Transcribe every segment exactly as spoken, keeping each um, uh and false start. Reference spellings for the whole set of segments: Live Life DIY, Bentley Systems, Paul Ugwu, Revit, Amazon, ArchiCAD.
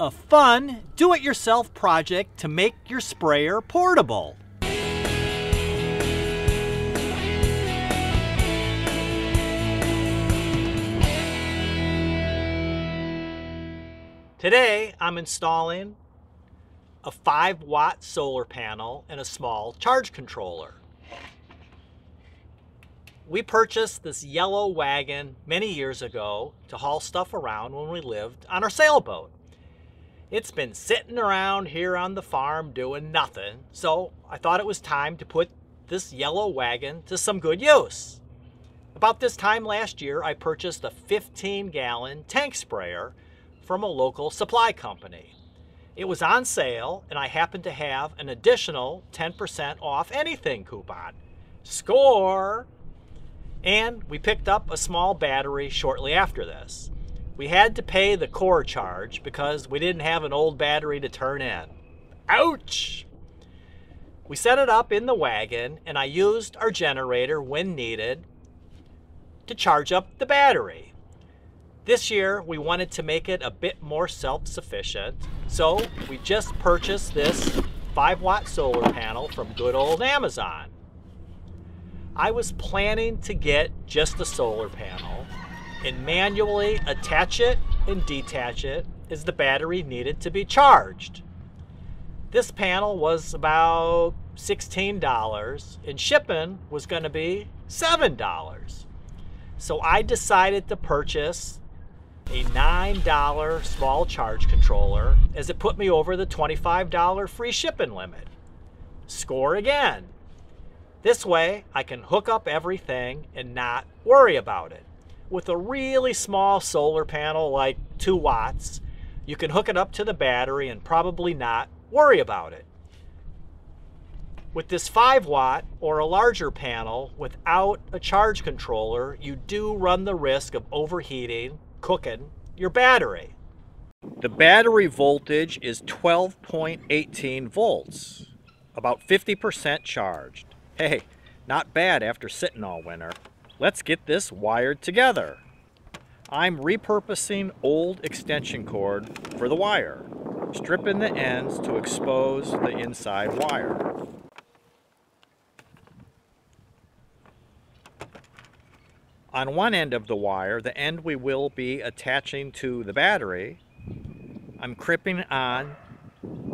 a fun, do-it-yourself project to make your sprayer portable. Today, I'm installing a five watt solar panel and a small charge controller. We purchased this yellow wagon many years ago to haul stuff around when we lived on our sailboat. It's been sitting around here on the farm doing nothing, so I thought it was time to put this yellow wagon to some good use. About this time last year, I purchased a fifteen gallon tank sprayer from a local supply company. It was on sale and I happened to have an additional ten percent off anything coupon. Score! And we picked up a small battery shortly after this. We had to pay the core charge because we didn't have an old battery to turn in. Ouch! We set it up in the wagon and I used our generator when needed to charge up the battery. This year, we wanted to make it a bit more self-sufficient, so we just purchased this five watt solar panel from good old Amazon. I was planning to get just a solar panel and manually attach it and detach it as the battery needed to be charged. This panel was about sixteen dollars and shipping was going to be seven dollars. So I decided to purchase a nine dollar small charge controller as it put me over the twenty-five dollar free shipping limit. Score again. This way I can hook up everything and not worry about it. With a really small solar panel like two watts, you can hook it up to the battery and probably not worry about it. With this five watt or a larger panel without a charge controller, you do run the risk of overheating, cooking your battery. The battery voltage is twelve point one eight volts, about fifty percent charged. Hey, not bad after sitting all winter. Let's get this wired together. I'm repurposing old extension cord for the wire, stripping the ends to expose the inside wire. On one end of the wire, the end we will be attaching to the battery, I'm crimping on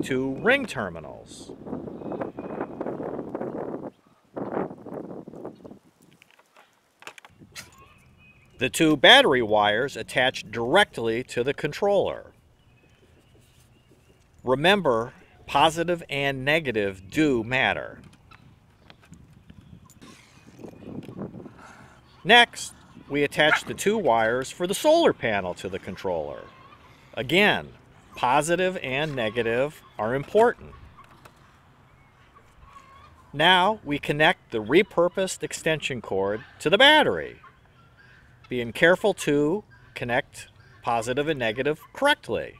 two ring terminals. The two battery wires attach directly to the controller. Remember, positive and negative do matter. Next, we attach the two wires for the solar panel to the controller. Again, positive and negative are important. Now we connect the repurposed extension cord to the battery, being careful to connect positive and negative correctly.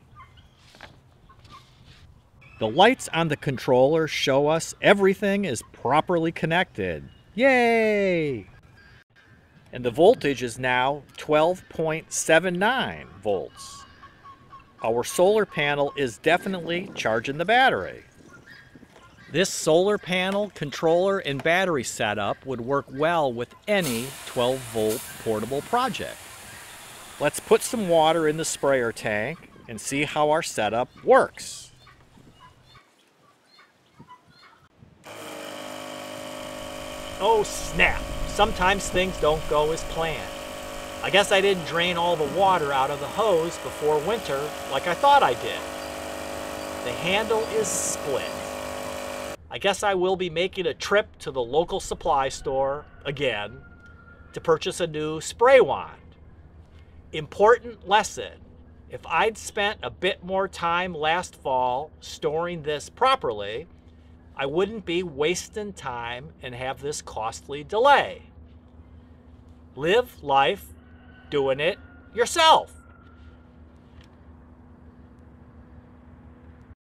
The lights on the controller show us everything is properly connected. Yay! And the voltage is now twelve point seven nine volts. Our solar panel is definitely charging the battery. This solar panel, controller, and battery setup would work well with any twelve volt portable project. Let's put some water in the sprayer tank and see how our setup works. Oh snap! Sometimes things don't go as planned. I guess I didn't drain all the water out of the hose before winter like I thought I did. The handle is split. I guess I will be making a trip to the local supply store again to purchase a new spray wand. Important lesson. If I'd spent a bit more time last fall storing this properly, I wouldn't be wasting time and have this costly delay. Live life doing it yourself.